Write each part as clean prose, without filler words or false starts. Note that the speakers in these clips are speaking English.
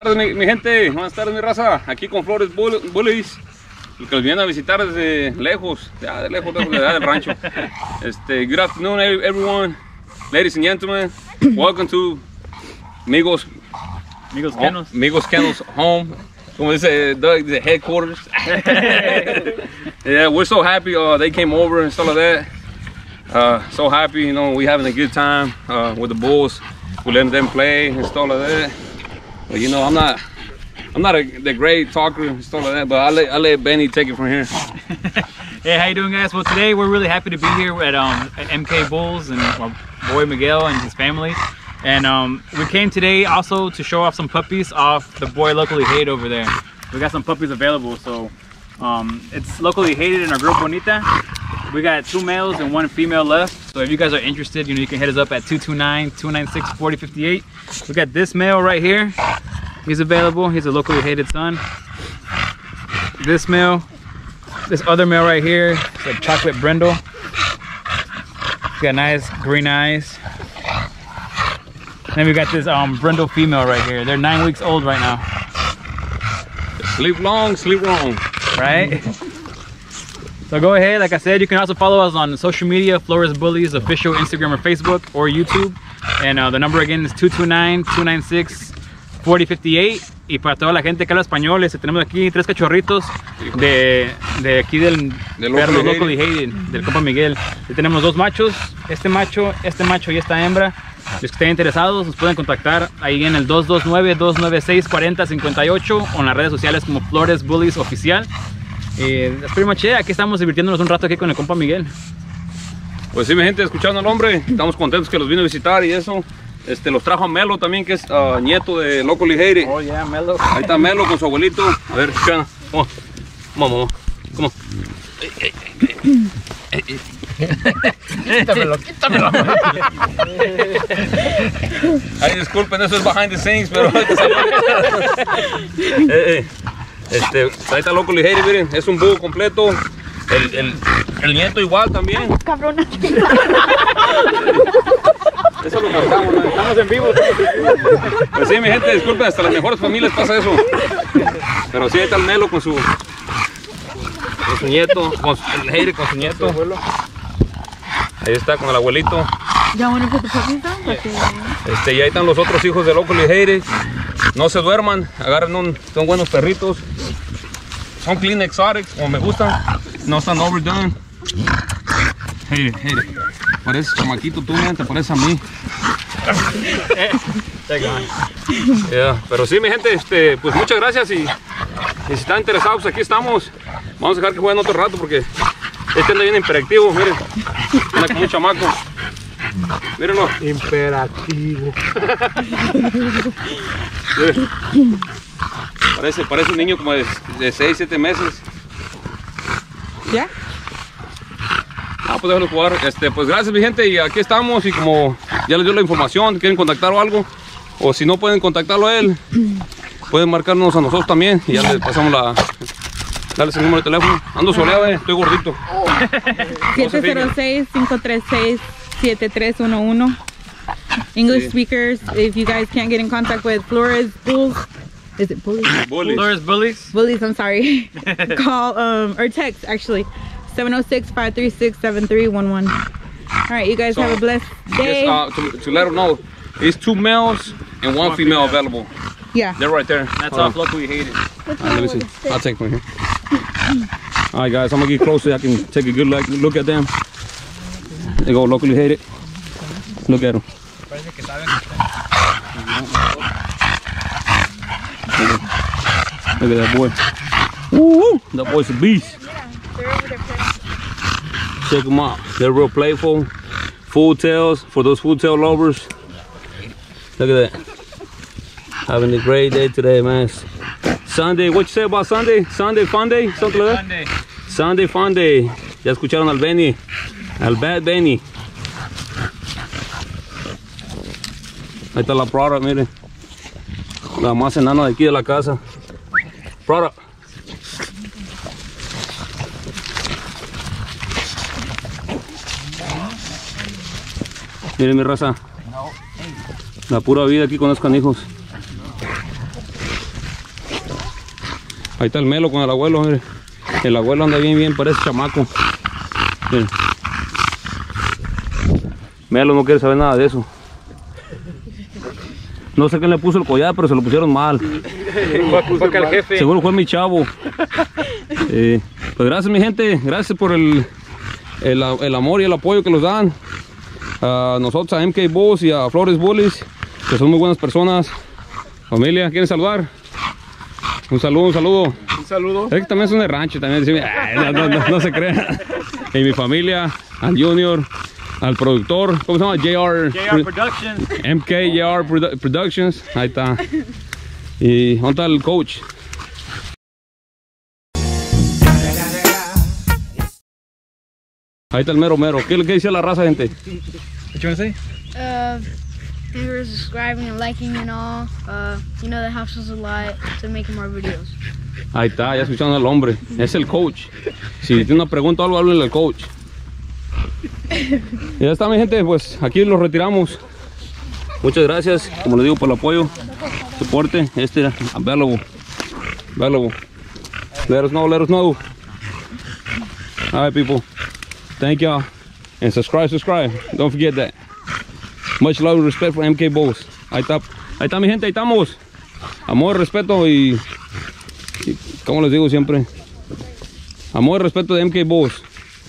Buenas tardes mi gente, buenas tardes mi raza, aquí con Flores Bullies, que los vienen a visitar desde lejos, ya de lejos, lejos de allá del rancho. Good afternoon everyone, ladies and gentlemen, welcome to Migo's Kennel's home, como dice Doug, the headquarters. Yeah, we're so happy they came over and stuff like that, so happy, you know, we're having a good time with the bulls, we letting them play and stuff like that. But you know, I'm not the great talker and stuff like that, but I let Benny take it from here. Hey, how you doing, guys? Well, today we're really happy to be here at MK Bulls and our boy Miguel and his family. And we came today also to show off some puppies off the boy Loco Ligero over there. We got some puppies available, so it's Loco Ligero in our group Bonita. We got 2 males and 1 female left, so if you guys are interested, you know, you can hit us up at 229-296-4058. We got this male right here, he's available, he's a locally hated son. This male, this other male right here, it's like chocolate brindle. He's got nice green eyes. And then we got this brindle female right here. They're 9 weeks old right now. Sleep long, sleep wrong. Right? So go ahead, like I said, you can also follow us on social media, Flores Bullies official Instagram or Facebook or YouTube. And the number again is 229-296-4058. Y para toda la gente que habla español, tenemos aquí 3 cachorritos de aquí del perro Loco Ligero, del compa Miguel. Y tenemos 2 machos, este macho y esta hembra. Los que estén interesados nos pueden contactar ahí en el 229-296-4058 o en las redes sociales como Flores Bullies Oficial. That's pretty much it. Aquí estamos divirtiéndonos un rato aquí con el compa Miguel. Pues sí, mi gente, escuchando al hombre, estamos contentos que los vino a visitar y eso. Los trajo a Melo también, que es nieto de Loco Ligero. Oh, yeah, Melo. Ahí está Melo con su abuelito. A ver, escuchan. Vamos, vamos, vamos. Quítamelo, quítamelo. Ay, disculpen, eso es behind the scenes, pero... ahí está Loco Ligero, miren, es un búho completo, el nieto igual también. Ay, cabrona. Eso lo marcamos, ¿no? Estamos en vivo. Pues sí, mi gente, disculpen, hasta las mejores familias pasa eso. Pero sí, ahí está el Melo con su nieto, el Ligero con su nieto. Ahí está con el abuelito. Ya bueno, que y ahí están los otros hijos de Loco Ligero. No se duerman, agarren son buenos perritos. Son clean exotics, como me gustan. No están overdone. Hey. Pareces chamaquito tú, man, te pareces a mí. Yeah, pero sí, mi gente, pues muchas gracias y si están interesados, pues aquí estamos. Vamos a dejar que jueguen otro rato porque anda bien imperactivo, miren. Anda como un chamaco. Mírenlo. Imperativo. Parece un niño como de 6-7 meses. ¿Ya? Ah, pues déjalo jugar. Pues gracias mi gente y aquí estamos y como ya les dio la información, quieren contactar o algo, o si no pueden contactarlo a él, pueden marcarnos a nosotros también y ya les pasamos darles el número de teléfono. Ando soleado, estoy gordito. 706-536 7311. English speakers, if you guys can't get in contact with Flores Bulls, is it Bullies? Bullies. Flores Bullies? Bullies, I'm sorry. Call or text actually 706-536-7311. Alright, you guys have a blessed day. To let them know, it's 2 males and 1 female available. Yeah. They're right there. That's all Loco Ligero. Let me see. I'll take one here. Alright guys, I'm gonna get closer. I can take a good look at them. They go Loco Ligero. Look at them. Look at that boy. Woo! That boy's a beast. Check them out. They're real playful. Full tails for those full tail lovers. Look at that. Having a great day today, man. Sunday. What you say about Sunday? Sunday fun day? Something like that? Sunday fun day. Ya escucharon al Benny. Al Bad Benny. Ahí está la Prada, miren. La más enana de aquí de la casa. Prada. Miren mi raza. La pura vida aquí con los canijos. Ahí está el Melo con el abuelo, mire. El abuelo anda bien, parece chamaco. Mire. Melo no quiere saber nada de eso. No sé quién le puso el collar, pero se lo pusieron mal. Seguro fue mi chavo. Pues gracias mi gente, gracias por el amor y el apoyo que nos dan. A nosotros, a MK Bulls y a Flores Bullies, que son muy buenas personas. Familia, ¿quieren saludar? Un saludo, Es que también es un rancho, también. No se crean. Y mi familia, al Junior, al productor, ¿cómo se llama? JR Productions. MKJR Productions. Ahí está. ¿Y dónde está el coach? Ahí está el mero mero. ¿Qué dice la raza, gente? What you want to say? Thank you for subscribing and liking and all. You know that helps us a lot to making more videos. Ahí está, ya escucharon al hombre. Es el coach. Si tiene una pregunta o algo, háblenle al coach. Y ya está mi gente, pues aquí los retiramos. Muchas gracias, como les digo, por el apoyo, soporte. Available. Let us know. Alright people, thank y'all. And subscribe. Don't forget that. Much love and respect for MK Bulls. Ahí está mi gente, ahí estamos. Amor, respeto y como les digo siempre, amor y respeto de MK Bulls.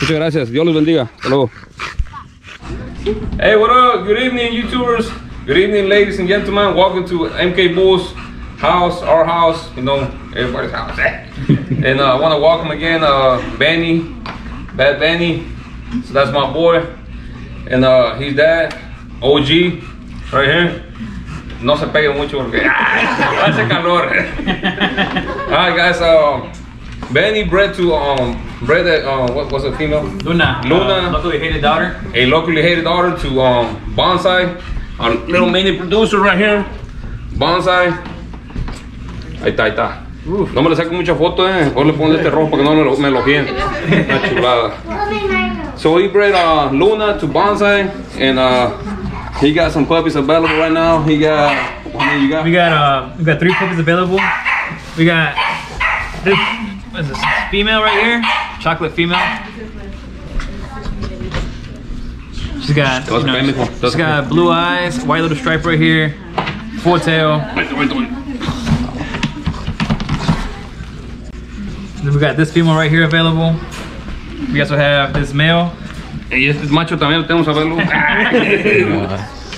Muchas gracias, Dios los bendiga. Hasta luego. Hey, what up? Good evening, YouTubers. Good evening, ladies and gentlemen. Welcome to MK Bulls' house, our house, you know, everybody's house. And I want to welcome again Benny, Bad Benny. So that's my boy. And his dad. OG, right here. No se pegue mucho porque hace calor. Alright guys, Benny bred to what was the female? Luna, locally hated daughter. A locally hated daughter to Bonsai, our little mini producer right here. Bonsai. Ahí está. No me le saco mucha foto, o le pongo este rojo porque no me lo bien. Una chulada. So he bred Luna to Bonsai and he got some puppies available right now. He got, what do you got? We got three puppies available. We got this, what is this? Female right here, chocolate female. She's got, you know, she's got blue eyes, white little stripe right here, full tail. Then we got this female right here available. We also have this male. Y este macho también lo tenemos available.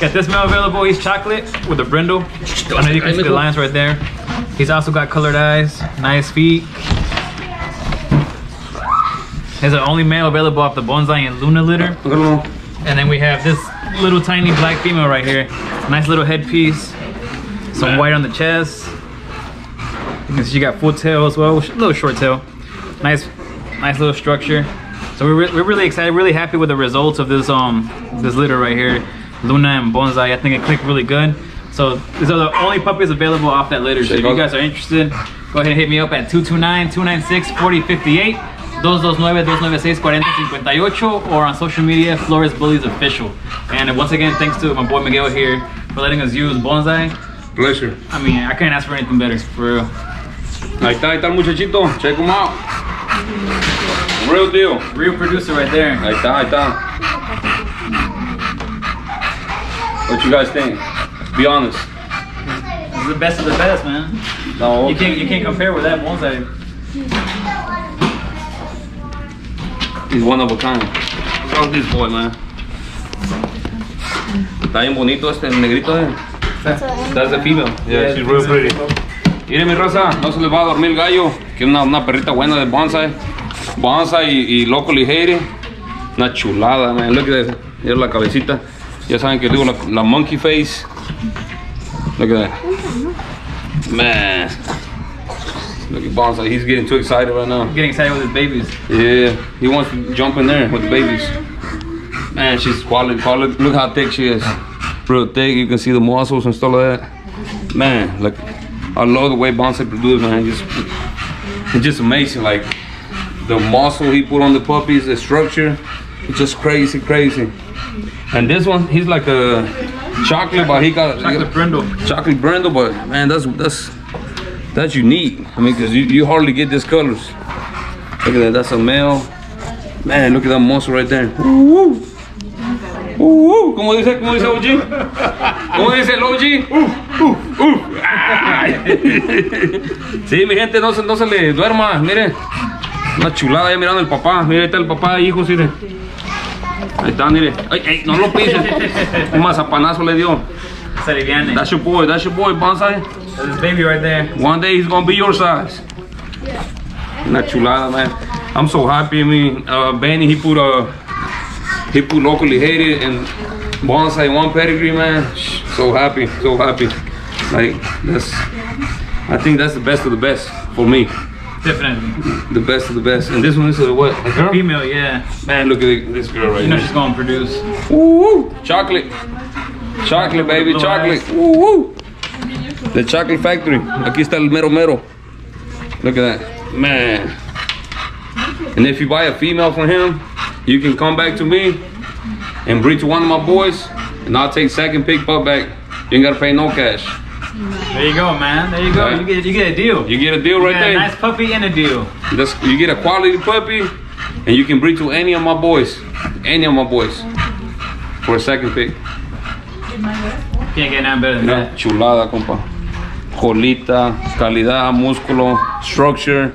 Got this male available, he's chocolate with a brindle. And you can see the lines right there. He's also got colored eyes, nice feet. He's the only male available off the Bonsai and Luna litter. And then we have this little tiny black female right here. Nice little headpiece. Some white on the chest. You can see she got full tail as well, a little short tail. Nice little structure. So we're really excited, really happy with the results of this this litter right here, Luna and Bonsai. I think it clicked really good. So these are the only puppies available off that litter. So if you guys are interested, go ahead and hit me up at 229-296-4058, 229-296-4058, or on social media, Flores Bullies Official. And once again, thanks to my boy Miguel here for letting us use Bonsai. Pleasure. I mean, I can't ask for anything better, for real. Ahí está el muchachito. Check him out. Real deal. Real producer right there. Ahí está. What you guys think? Be honest. This is the best of the best, man. No. You can't compare with that Bonsai. He's one of a kind. What's wrong with this boy, man? Está bien bonito este negrito, That's the female. Yeah, she's real pretty. Mire mi raza, no se les va a dormir el gallo. Que una perrita buena de Bonsai. Bonsai y Loco Ligero, una chulada, man. Look at that. Mira la cabecita, ya saben que digo la monkey face. Look at that, man. Look at Bonsai, he's getting too excited right now. Getting excited with his babies. Yeah, he wants to jump in there with the babies. Man, she's quality. Look how thick she is, real thick. You can see the muscles and stuff like that. Man, like I love the way Bonsai produces, man. It's just amazing, like. The muscle he put on the puppies, the structure, it's just crazy. And this one, he's like a chocolate, but he got chocolate brindle. But man, that's That's unique. I mean, because you hardly get these colors. Look at that. That's a male. Man, look at that monster right there. Woo! Woo! Como dice OG? Como dice el OG? Sí, mi gente, no se le duerma. Miren, una chulada ahí mirando el papá. Miren, ahí está el papá, hijos, miren. Ahí está, miren. Ay, ay, no lo pise. Un mazapanazo le dio. That's your boy, Bonsai. That's his baby right there. One day he's gonna be your size. Una chulada, man. I'm so happy. I mean, Benny, he put Loco Ligero and Bonsai one pedigree, man. So happy, so happy. Like that's, I think that's the best of the best for me. Definitely. The best of the best. And this one is a what? A girl? Female, yeah. Man, look at this girl right here. You know she's gonna produce. Woo! Chocolate. Chocolate, baby, chocolate. Woo! The chocolate factory. Aquí está el mero mero. Look at that, man. And if you buy a female for him, you can come back to me and breed to one of my boys, and I'll take second pick pup back. You ain't gotta pay no cash. There you go, man. There you go. Right. You get a deal. You get a deal right there. A nice puppy and a deal. You get a quality puppy, and you can breed to any of my boys, for a second pick. Can't get none better than that. Chulada, compa. Jolita, calidad, músculo, structure.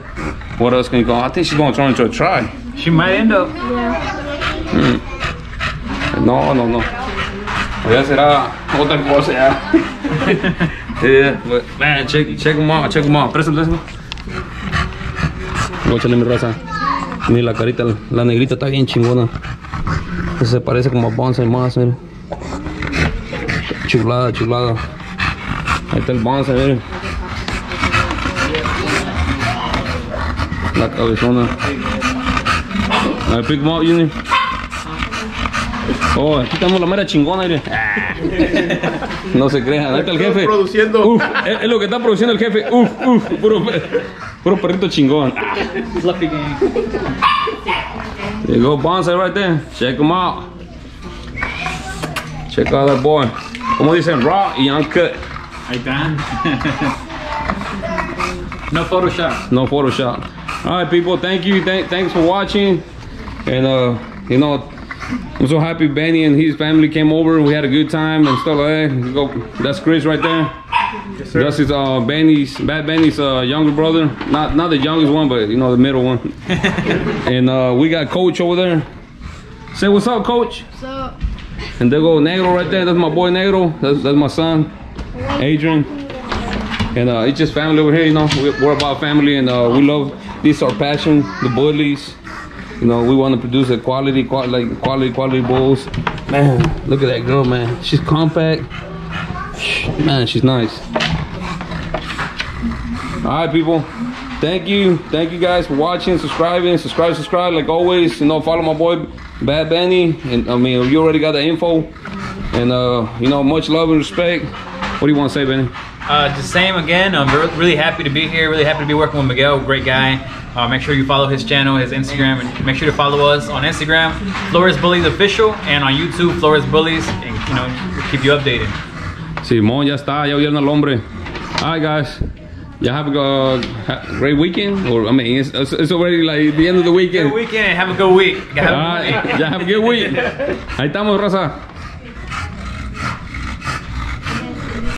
What else can you go? I think she's gonna turn into a tri. She might end up. Yeah. Mm. No. Voy a hacer otra cosa ya. Yeah, but man, check them out, Préstame. Voy a echarle mi raza. Ni la carita, la negrita está bien chingona. Se parece como a Bonsai más, mira. Chulada. Ahí está el Bonsai, miren. La cabezona. A pick up, Junior. Oh, aquí tenemos la mera chingona, miren. No se crean, ahí está el jefe. Uf, es lo que está produciendo el jefe. Puro perrito chingón. There you go, Bonsai right there. Check him out. Check out that boy. Como dicen, raw y uncut. Ahí está. No Photoshop. All right, people. Thank you. Thanks for watching. And you know, I'm so happy Benny and his family came over. We had a good time and stuff like that. Go. That's Chris right there. Yes, sir. That's his Bad Benny's younger brother. Not the youngest one, but you know, the middle one. And we got Coach over there. Say what's up, Coach. What's up? And there go Negro right there. That's my boy Negro. That's my son, Adrian. And it's just family over here. You know, we're about family, and we love. This is our passion, the bullies. You know, we want to produce a quality bulls. Man, look at that girl, man. She's compact. Man, she's nice. All right, people. Thank you guys for watching, subscribing like always. You know, follow my boy Bad Benny, and I mean, you already got the info. And you know, much love and respect. What do you want to say, Benny? The same again. I'm really happy to be here. Really happy to be working with Miguel. Great guy. Make sure you follow his channel, his Instagram, and make sure to follow us on Instagram, Flores Bullies Official, and on YouTube, Flores Bullies, and you know, keep you updated. Simón, ya está, ya vieron al hombre. All right, guys. Y'all have a great weekend. Or I mean, it's already like the end of the weekend. Good weekend. Have a good week. Y'all have a good week. Ahí estamos, raza.